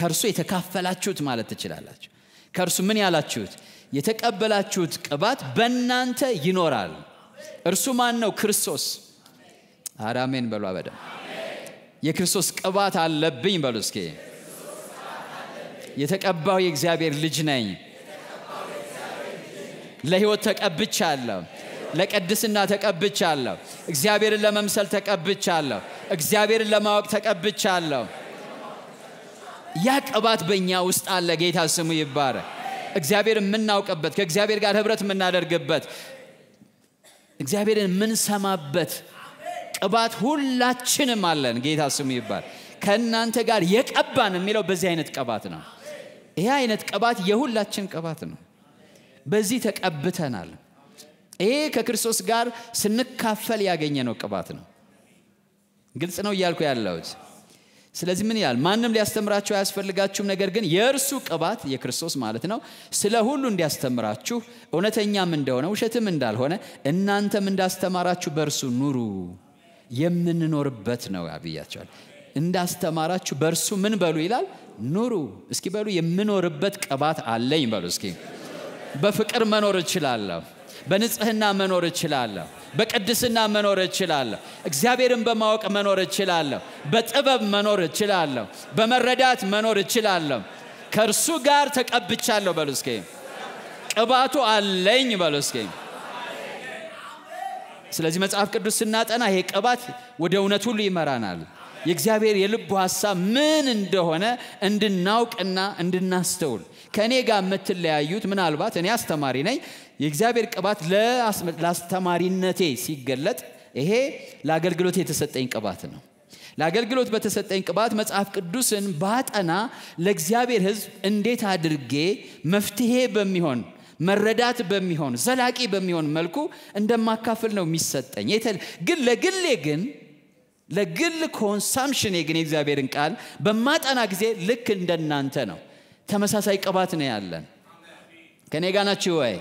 ከርሱ የተካፈላችሁት ማለት ትችላላችሁ ከርሱ ምን ያላችሁት የተቀበላችሁት ቅባት በእናንተ ይኖራል እርሱ ማን ነው ክርስቶስ አራሜን በሉ አበደ የክርስቶስ ቅባት አለብኝ በሉ እስኪ የተቀባው የእግዚአብሔር ልጅ ነኝ ለህይወት ተቀብቻለሁ ለቅድስና ተቀብቻለሁ እግዚአብሔርን ለመምሰል ተቀብቻለሁ እግዚአብሔርን ለማወቅ ተቀብቻለሁ ያ ቅባት በእኛ ውስጥ አለ ጌታ ስሙ ይባረክ እግዚአብሔርን ምናውቀበት ከእግዚአብሔር ጋር ህብረት ምናደርግበት እግዚአብሔርን ምንሰማበት ቅባት ሁላችንም አለን ጌታ ስሙ ይባረክ كنا أنت قار يكأبان ميلو بزينة كباتنا إيه عينة كبات يهول لا تشين كباتنا بزيتك أبتنا له إيه ككرسوس قار سنك كافل يا جينينو كباتنا قلت أنا وياك ويا اللوز سلازم من يال ما نملي استمراتشو أسفر لقاتشو من قرقن يرسو كبات يكرسوس مالتنا سلاهولون دي استمراتشو ونتنيا من دونا وشت من دال هنا إن أنت من دا استمراتشو برسو نورو يمن نوربتنا وعبياتشو إن دا استمراتشو برسو من بالو يلال نورو اسكي بالو يمن نوربت كبات عليهم بالو اسكي بفكر منورة شلالة بنصحنا منورة شلالة بقدسنا منورة شلالة እግዚአብሔርን በማወቅ منورة شلالة በጥበብ منورة شلالة በመረዳት منورة شلالة ከርሱ ጋር ተቀብቻለሁ በሉ እስኪ ቅባቱ አለኝ በሉ እስኪ ስለዚህ መጽሐፍ ቅዱስ ስናጠና ይሄ ቅባት ወደ እውነት ሁሉ ይመራናል የእግዚአብሔር የልቡ ሐሳብ ምን እንደሆነ እንድናውቅና እንድናስተውል ከኔ ጋር መተለያዩት ምናልባት እኔ አስተማሪ ነኝ የእግዚአብሔር ቅባት ለአስተማሪነቴ ሲገለጥ ይሄ ለአገልግሎት የተሰጠኝ ቅባት ነው ለአገልግሎት በተሰጠኝ ቅባት መጽሐፍ ቅዱስን ባጠና ለእግዚአብሔር ሕዝብ እንዴት አድርጌ መፍትሄ በሚሆን መረዳት በሚሆን ዘላቂ በሚሆን መልኩ እንደማካፈል ነው የሚሰጠኝ ግን ለግሌ ግን ለግል ኮንሰምፕሽን የግን እግዚአብሔርን ቃል በማጠና ጊዜ ልክ እንደናንተ ነው ተመሳሳይ ቅባት ነው ያለን ከኔ ጋር ናችሁ ወይ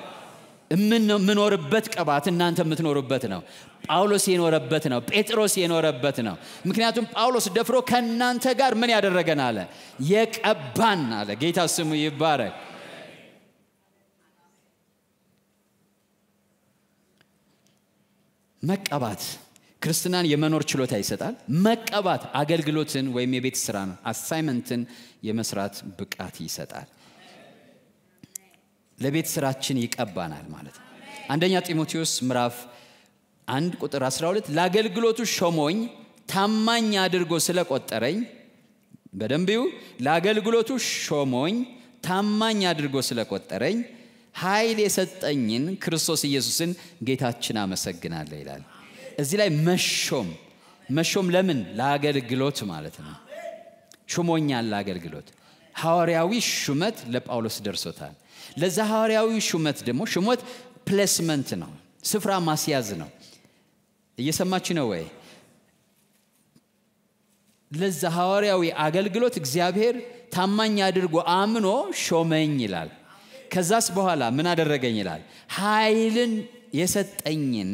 ምንኖርበት ቅባት እናንተ ምትኖሩበት ነው ጳውሎስ የኖረበት ነው ጴጥሮስ የኖረበት ነው ምክንያቱም ጳውሎስ ደፍሮ ከናንተ ጋር ምን ያደረገና አለ የቀባን አለ ጌታ ስሙ ይባረክ መቀባት ክርስቲናን የመኖር ችሎታ ይሰጣል መቀባት አገልግሎትን ወይም የቤት ስራን አሳይመንትን የመስራት ብቃት ይሰጣል ለቤት ስራችን ይቀባናል ማለት ነው አንደኛ ጢሞቴዎስ ምዕራፍ 1 ቁጥር 12 ለአገልግሎቱ ሾሞኝ ታማኝ አድርጎ ስለቆጠረኝ በደምቢው ለአገልግሎቱ ሾሞኝ ታማኝ አድርጎ ስለቆጠረኝ ኃይል የሰጠኝን ክርስቶስ ኢየሱስን ጌታችን አመሰግናለሁ ይላል እዚህ ላይ መሾም ለምን ለአገልግሎት ማለት ነው ሹሞኛል ለአገልግሎት ሐዋርያዊ ሹመት ለጳውሎስ ደርሶታል ለዛ ሐዋርያዊ ሹመት ደግሞ ሹመት ፕሌስመንት ነው ስፍራ ማስያዝ ነው እየሰማችሁ ነው ወይ ለዛ ሐዋርያዊ አገልግሎት እግዚአብሔር ታማኝ አድርጎ አምኖ ሾመኝ ይላል ከዛስ በኋላ ምን አደረገኝ ይላል ኃይልን የሰጠኝን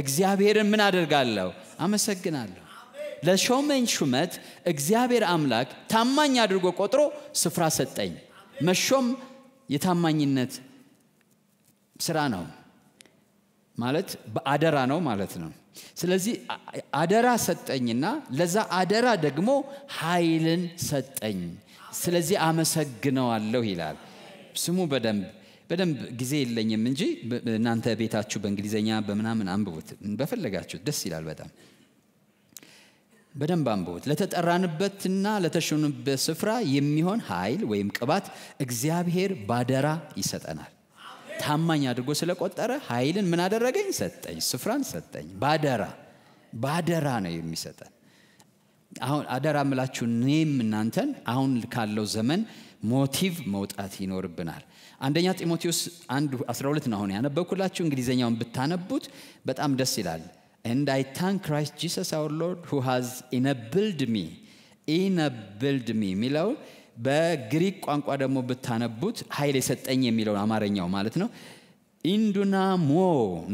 እግዚአብሔርን ምን አደርጋለሁ አመሰግናለሁ ለሾመኝ ሹመት እግዚአብሔር አምላክ ታማኝ አድርጎ ቆጥሮ ስፍራ ሰጠኝ መሾም የታማኝነት ስራ ነው ማለት በአደራ ነው ማለት ነው ስለዚህ አደራ ሰጠኝና ለዛ አደራ ደግሞ ኃይልን ሰጠኝ ስለዚህ አመሰግነዋለሁ ይላል ስሙ በደንብ ጊዜ የለኝም እንጂ እናንተ ቤታችሁ በእንግሊዘኛ በመናምን አንብቡት በፈለጋችሁ ደስ ይላል በጣም በደንብ አንብቡት ለተጠራንበትና ለተሾምንበት ስፍራ የሚሆን ኃይል ወይም ቅባት እግዚአብሔር ባደራ ይሰጠናል ታማኝ አድርጎ ስለቆጠረ ኃይልን ምን አደረገኝ ሰጠኝ ስፍራን ሰጠኝ ባደራ ነው የሚሰጠን አሁን አደራ ምላችሁ ኔም እናንተን አሁን ካለው ዘመን ሞቲቭ መውጣት ይኖርብናል አንደኛ ጢሞቴዎስ 1:12 ነው ያነበብኩላችሁ እንግሊዘኛውን ብታነቡት በጣም ደስ ይላል And I thank Christ Jesus our Lord who has enabled me ሚለው በግሪክ ቋንቋ ደግሞ ብታነቡት ኃይል የሰጠኝ የሚለው አማርኛው ማለት ነው ኢንዱናሞ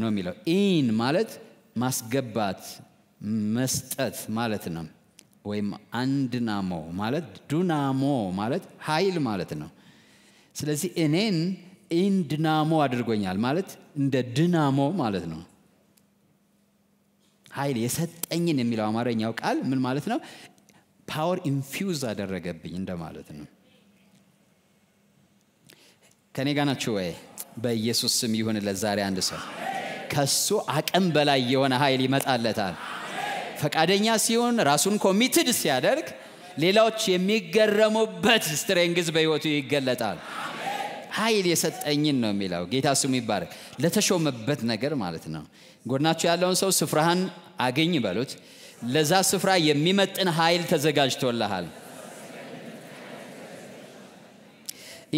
ነው የሚለው ኢን ማለት ማስገባት መስጠት ማለት ነው ወይም አንድናሞ ማለት ዱናሞ ማለት ኃይል ማለት ነው ስለዚህ እኔን ኢንድናሞ አድርጎኛል ማለት እንደ ድናሞ ማለት ነው ኃይል የሰጠኝን የሚለው አማርኛው ቃል ምን ማለት ነው ፓወር ኢንፊውዝ አደረገብኝ እንደማለት ነው ከኔ ጋር ናችሁ ወይ በኢየሱስ ስም ይሁን ለዛሬ አንድ ሰው ከሱ አቅም በላይ የሆነ ኃይል ይመጣለታል ፈቃደኛ ሲሆን ራሱን ኮሚትድ ሲያደርግ ሌሎች የሚገረሙበት ስትሬንግዝ በህይወቱ ይገለጣል ኃይል የሰጠኝን ነው የሚለው ጌታ ስሙ ይባረክ ለተሾመበት ነገር ማለት ነው ጎናችሁ ያለውን ሰው ስፍራህን አገኝ ባሉት لذا سفرة يميمتن هايل تزجاجت ولا هال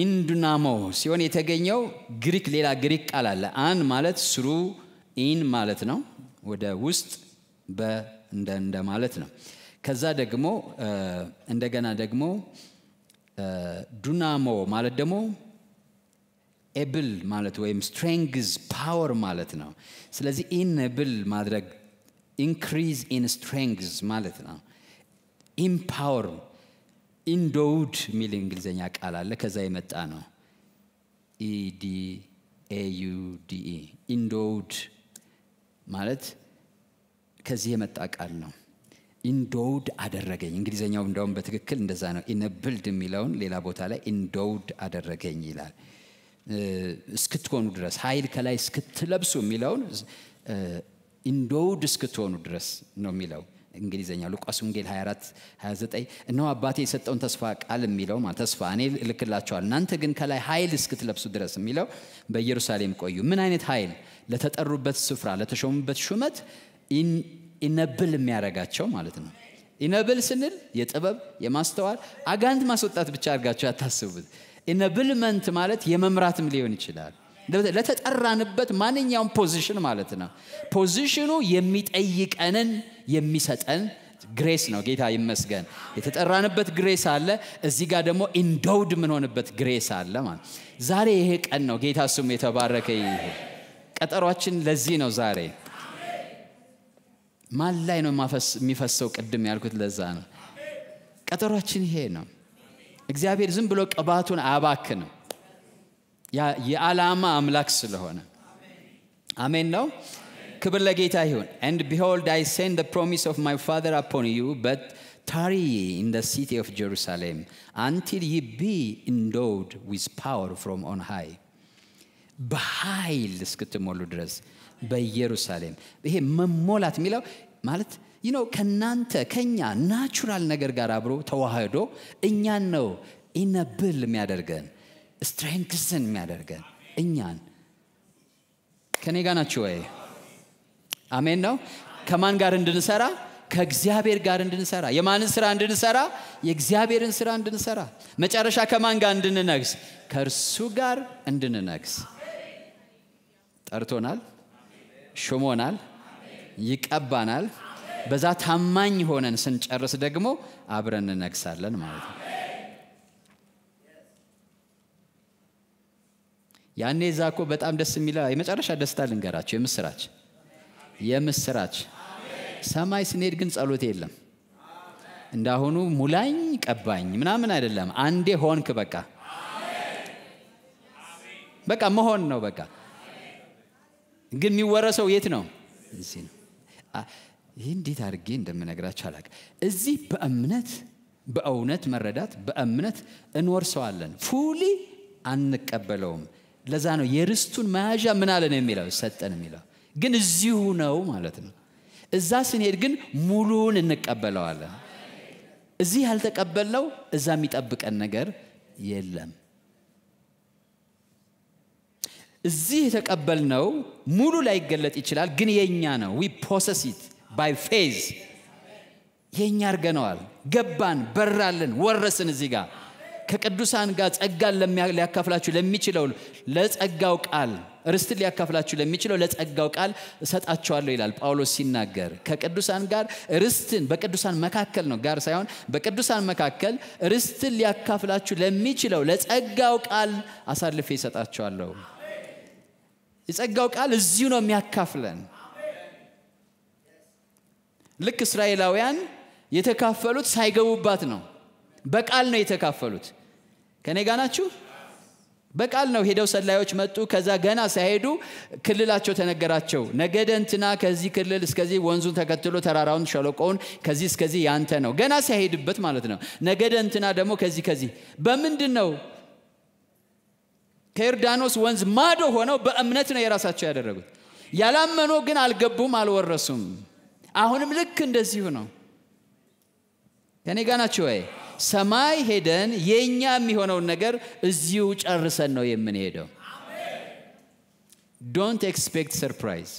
إندونامو سيون يتجنيو غريك ليلا غريك على الآن مالت سرو إن مالتنا وده وست بندند مالتنا كذا دقمو عندنا دقمو دونامو مالت دمو able مالت وهم strength power مالتنا سلذي enable مادرك increase in strength مالتنا empower endowed ميل إنجليزية على لك زي ما تانو E-D-A-U-D-E endowed مالت كزي ما تأكلنا endowed أدرجين إنجليزية يوم دوم بتركل نزانو enabled ميلون ليلا بطالة endowed أدرجين يلا سكتون درس هاي الكلام سكت لبسو ميلون endowed سكتون درس نو ميلون إنجليزية لوك أسونجيل هيرات هذا أي إنه أباتي ست أن تصفق على ميلو ما تصفاني لكلا شوال ننتجن كلا هايل سكتل بسدرس ميلو بيروساليم كويو من عينت هايل لتتقرب بالسفرة لتشوم بتشومت إن بل ميرجات شو مالتنا إن بل سنل يتقبل يماستوار أجند ما سوتات بتشارجات شو تحسبود إن بل من تمالت يممرات مليون تشلال لا تتقرأ نبت ما نيجيهم position مالتنا positionو يميت أيك أنن يميسات أن grace نو جيتها يمسكن يتقرأ نبت grace على الزيجادة مو endowed منو نبت grace على ما زاري هيك أنو جيتها سميتها باركيه كترواتشن لزينو زاري ما لا إنه ما فس مفسوق قدمي على كتل لزانو كترواتشن هنا إخبار زنبلوك أباتون عباكنو يا علامة أملاك سلهونا. آمين نو. كبر لقيت أيهون. And behold, I send the promise of my Father upon you, but tarry ye in the city of Jerusalem until ye be endowed with power from on high. بحيل سكت مولودرز بيروساليم. هي مملات ميلو مالت. You know كنانتا كنيا natural نجار جرابرو توهيدو إنيا نو إنا بل ميادرجن. strengthen matter inyan kanega nachu ay amen no kaman gar indinusara kegziaber gar indinusara yemanin sira indinusara yegziaberin sira indinusara mecharesha kaman gar indinnegs kersu gar indinnegs tartonal shomonal yiqabanal beza tamagn honen sin chares degmo abren negsalen maletno يعني زاكو بتأمل السميلة يمشي على شاد استالين قرأت يمسراج سماي سنيرجنس ألو تيلم إندهونو ملاين كباين من هذا اللهم عندي هون كبكا بكا مهون نو بكا قلني ورثوا يتنو زين هندي تارجين دمنا قرأت شالك إزاي بأمنت مردات بأمنت إنور سؤالن فولي عنك قبلهم لازانو يرستون ما جاء من على نميلا وسات نميلا جن الزيونا ومالتنا الزاسين يرجن مولون إنك قبله على الزي هل تقبله الزامي تقبك النجار يلم الزي تقبلنا مولو لا يقلت إشلال جن ينيانا we possess it by faith ينيار جنوال جبان برالن ورسن الزيجا كقدوسان قالت أجعل لم يكفلاتش لم يشلون لا تأجعوك آل رستل يكفلاتش لم يشلون لا تأجعوك آل سات أشوالو إلى الباولو سيناجر كقدوسان قال رستن بقدوسان مكاكل نجار سيون بقدوسان مكاكل رستل يكفلاتش لم يشلون لا تأجعوك آل أصار لفي سات أشوالو تأجعوك آل الزينو ميكفلن لك إسرائيلويان يتكفلوا تسايجوا باتنو بقالنا يتكافلوت كان يجاناتشو بقالنا وهيدو سلايوش متو كذا جنا سهيدو كل لاتشو تنجراتشو نجدن تنا كذي كل لس كذي وانزون تكتلو تراراون شالوكون كذي كذي يانتنو جنا سهيد ببت مالتنو نجدن تنا دمو كذي كذي بمندنو كيردانوس وانز ما ده هو نو بأمنتنا يراسات شهر الرجل يلام منو جن على جبو مال والرسم أهونم لكن دزيهنا كان يجاناتشو أي سماي هيدن ينيا ميهونا ونجار زيوج أرسل نويم من هيدو. Don't expect surprise.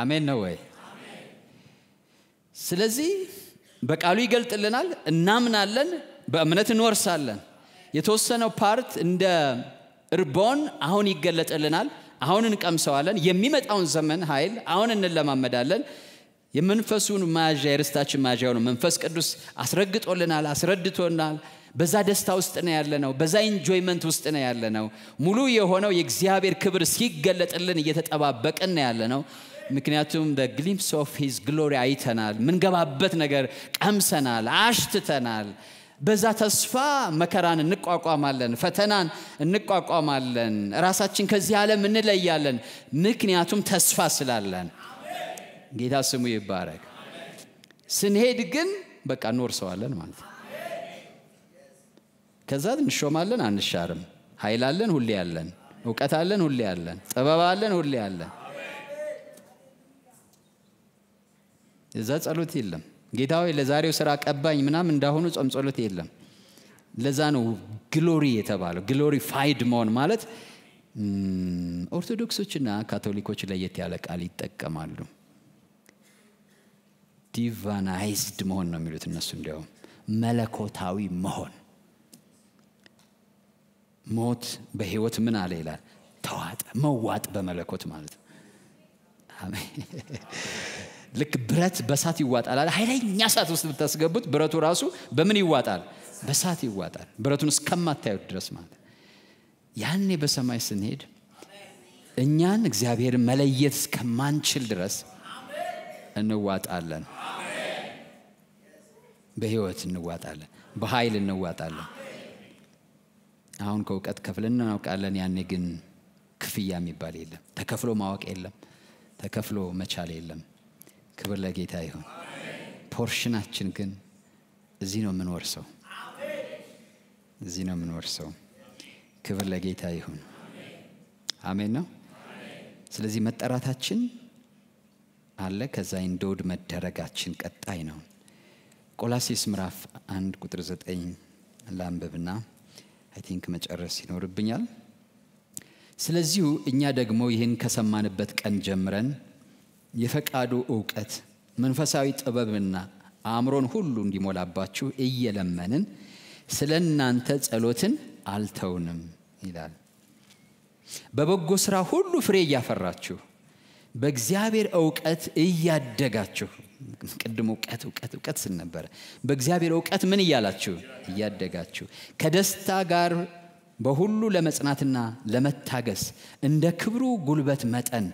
آمين نوي. سلزي بقالو يገልጥልናል እናምናለን በእምነት እንወርሳለን የተወሰነው ፓርት እንደ እርቦን አሁን ይገለጥልናል አሁን እንቀምሰዋለን የሚመጣውን ዘመን ኃይል አሁን እንለማመዳለን የመንፈሱን ማጃ የርስታችን ማጃ ነው መንፈስ ቅዱስ አስረግጦልናል አስረድቶናል በዛ ደስታ ውስጥ ነው ያለነው በዛ ኢንጆይመንት ውስጥ ነው ያለነው ሙሉ የሆነው የእግዚአብሔር ክብር ሲገለጥልን እየተጠባበቀን ነው ያለነው ምክንያቱም the glimpse of his glory አይተናል ምን ገባበት ነገር ቀምሰናል አሽትተናል በዛ ተስፋ መከራን እንቋቋማለን ፈተናን እንቋቋማለን ራሳችን ከዚህ ዓለም እንለያለን ምክንያቱም ተስፋ ስላለን ጌታ ስሙ ይባረክ ስንሄድ ግን በቃ ኖርሰዋለን ማለት ከዛ እንሾማለን አንሻርም ኃይላለን ሁሌ ያለን ዕውቀታለን ሁሌ ያለን ጥበባለን ሁሌ ያለን እዛ ጸሎት የለም ጌታው ለዛሬው ስራ ቀባኝ ምናም እንዳሆኑ ጾም ጸሎት የለም ለዛ ነው ግሎሪ የተባለው ግሎሪፋይድ መሆን ማለት ኦርቶዶክሶችና ካቶሊኮች ለየት ያለ ቃል ይጠቀማሉ ዲቫናይዝድ መሆን ነው የሚሉት እነሱ እንደው መለኮታዊ መሆን ሞት በህይወት ምን አለ ይላል ተዋጥ መዋጥ በመለኮት ማለት አሜን ልክ ብረት በሳት ይዋጣል አለ ኃይለኛ ሳት ውስጥ ተስገቡት ብረቱ ራሱ በምን ይዋጣል በሳት ይዋጣል ብረቱን እስከማታዩ ድረስ ማለት ያኔ በሰማይ ስንሄድ እኛን እግዚአብሔር መለየት እስከማንችል ድረስ እንዋጣለን በህይወት እንዋጣለን በኃይል እንዋጣለን አሁን ከውቀት ከፍለን እናውቃለን ያኔ ግን ክፍያ የሚባል የለም ተከፍሎ ማወቅ የለም ተከፍሎ መቻል የለም ክብር ለጌታ ይሁን ፖርሽናችን ግን እዚህ ነው የምንወርሰው እዚህ ነው የምንወርሰው ክብር ለጌታ ይሁን አሜን ነው ስለዚህ መጠራታችን አለ ከዛ እንደውድ መደረጋችን ቀጣይ ነው ቆላሲስ ምዕራፍ 1 ቁጥር 9 ላንብብና I think መጨረስ ይኖርብኛል ስለዚህ እኛ ደግሞ ይሄን ከሰማንበት ቀን ጀምረን የፈቃዱ ዕውቀት መንፈሳዊ ጥበብና አእምሮን ሁሉ እንዲሞላባችሁ እየለመንን ስለናንተ ጸሎትን አልተውንም ይላል በበጎ ስራ ሁሉ ፍሬ ያፈራችሁ በእግዚአብሔር ዕውቀት እያደጋችሁ ቅድም ዕውቀት ስንነበረ በእግዚአብሔር ዕውቀት ምን ይያላችሁ እያደጋችሁ ከደስታ ጋር በሁሉ ለመጽናትና ለመታገስ እንደ ክብሩ ጉልበት መጠን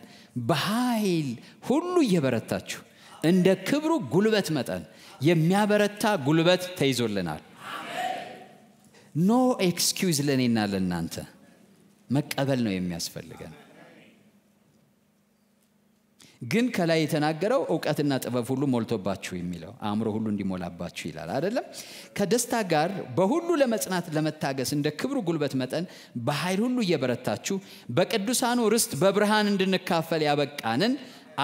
በኃይል ሁሉ ይበረታችሁ እንደ ክብሩ ጉልበት መጠን የሚያበረታ ጉልበት ተይዞልናል አሜን ኖ ኤክስኪዩዝ ለኔና ለናንተ መቀበል ነው የሚያስፈልገን ግን ከላይ የተናገረው ዕውቀትና ጥበብ ሁሉ ሞልቶባችሁ የሚለው አእምሮ ሁሉ እንዲሞላባችሁ ይላል አይደለም ከደስታ ጋር በሁሉ ለመጽናት ለመታገስ እንደ ክብሩ ጉልበት መጠን በኃይል ሁሉ እየበረታችሁ በቅዱሳኑ ርስት በብርሃን እንድንካፈል ያበቃንን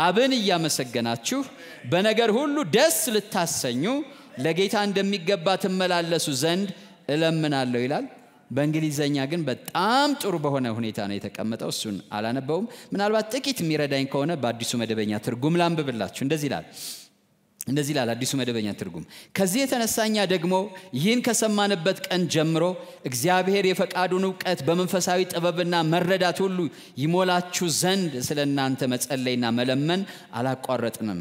አብን እያመሰገናችሁ በነገር ሁሉ ደስ ልታሰኙ ለጌታ እንደሚገባ ትመላለሱ ዘንድ እለምናለሁ ይላል በእንግሊዘኛ ግን በጣም ጥሩ በሆነ ሁኔታ ነው የተቀመጠው እሱን አላነበውም ምናልባት ጥቂት የሚረዳኝ ከሆነ በአዲሱ መደበኛ ትርጉም ላንብብላችሁ እንደዚህ ይላል አዲሱ መደበኛ ትርጉም ከዚህ የተነሳኛ ደግሞ ይህን ከሰማንበት ቀን ጀምሮ እግዚአብሔር የፈቃዱን ዕውቀት በመንፈሳዊ ጥበብና መረዳት ሁሉ ይሞላችሁ ዘንድ ስለናንተ መጸለይና መለመን አላቋረጥንም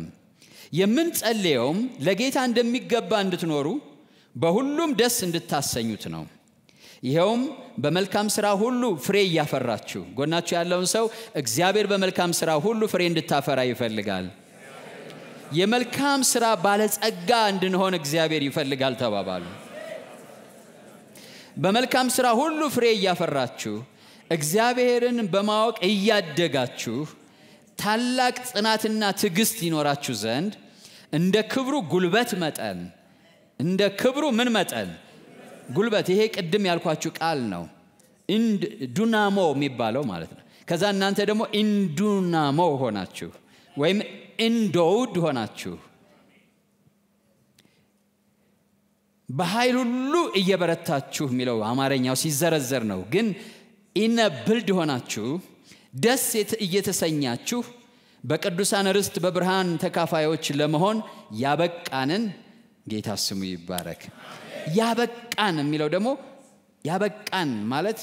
የምንጸልየውም ለጌታ እንደሚገባ እንድትኖሩ በሁሉም ደስ እንድታሰኙት ነው ይሄውም በመልካም ስራ ሁሉ ፍሬ ያፈራችሁ ጎናችሁ ያለውን ሰው እግዚአብሔር በመልካም ስራ ሁሉ ፍሬ እንድታፈራ ይፈልጋል የመልካም ስራ ባለጸጋ እንድንሆን እግዚአብሔር ይፈልጋል ተባባሉ በመልካም ስራ ሁሉ ፍሬ ያፈራችሁ እግዚአብሔርን በማወቅ እያደጋችሁ ታላቅ ጽናትና ትዕግስት ይኖራችሁ ዘንድ እንደ ክብሩ ጉልበት መጠን እንደ ክብሩ ምን መጠን ጉልበት ይሄ ቅድም ያልኳችሁ ቃል ነው እንድ ዱናሞ የሚባለው ማለት ነው ከዛ እናንተ ደግሞ እንዱናሞ ሆናችሁ ወይም እንደውድ ሆናችሁ በኃይል ሁሉ እየበረታችሁ የሚለው አማርኛው ሲዘረዘር ነው ግን ኢነ ብልድ ሆናችሁ ደስ እየተሰኛችሁ በቅዱሳን ርስት በብርሃን ተካፋዮች ለመሆን ያበቃንን ጌታ ስሙ ይባረክ ያበቃን የሚለው ደግሞ ያበቃን ማለት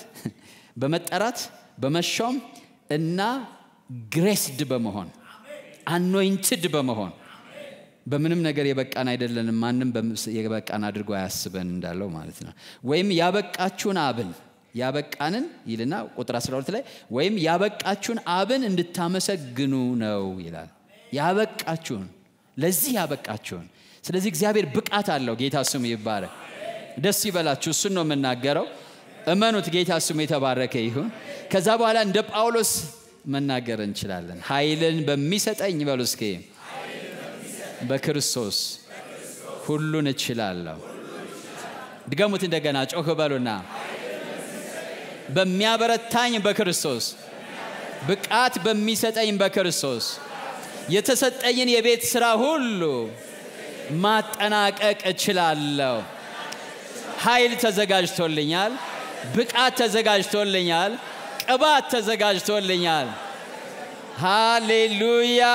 በመጠራት በመሾም እና ግሬስድ በመሆን አኖይንትድ በመሆን በምንም ነገር የበቃን አይደለንም ማንንም የበቃን አድርጎ ያስበን እንዳለው ማለት ነው ወይም ያበቃችሁን አብን ያበቃንን ይልና ቁጥር 12 ላይ ወይም ያበቃችሁን አብን እንድታመሰግኑ ነው ይላል ያበቃችሁን ለዚህ ያበቃችሁን ስለዚህ እግዚአብሔር ብቃት አለው ጌታ ስሙ ይባረክ ደስ ይበላችሁ እሱ ነው መናገረው እመኑት ጌታ ስሙ የተባረከ ይሁን ከዛ በኋላ እንደ ጳውሎስ መናገር እንችላለን ኃይልን በሚሰጠኝ በሉስከ በክርስቶስ ሁሉን እችላለሁ ድገሙት እንደገና ጮህ በሉና በሚያበረታኝ በክርስቶስ ብቃት በሚሰጠኝ በክርስቶስ የተሰጠኝን የቤት ስራ ሁሉ ማጠናቀቅ እችላለሁ ኃይል ተዘጋጅቶልኛል ብቃት ተዘጋጅቶልኛል ቅባት ተዘጋጅቶልኛል ሃሌሉያ